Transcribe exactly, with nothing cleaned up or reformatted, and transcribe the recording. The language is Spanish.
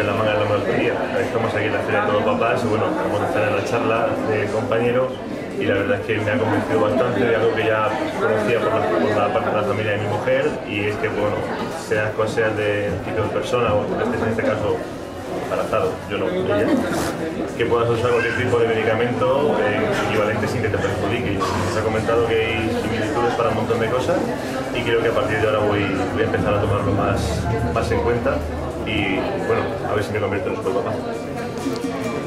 en la manga de la marquería. Estamos aquí en la Feria de TodoPapas, bueno, vamos a estar en la charla de compañeros y la verdad es que me ha convencido bastante de algo que ya conocía por la, por la parte de la familia de mi mujer, y es que, bueno, seas cual seas de tipo de persona, o en este caso embarazado, yo no, ella, que puedas usar cualquier tipo de medicamento eh, equivalente sin que te perjudique. Se ha comentado que hay similitudes para un montón de cosas y creo que a partir de ahora voy, voy a empezar a tomarlo más, más en cuenta y, bueno, a ver si me convierto en su papá.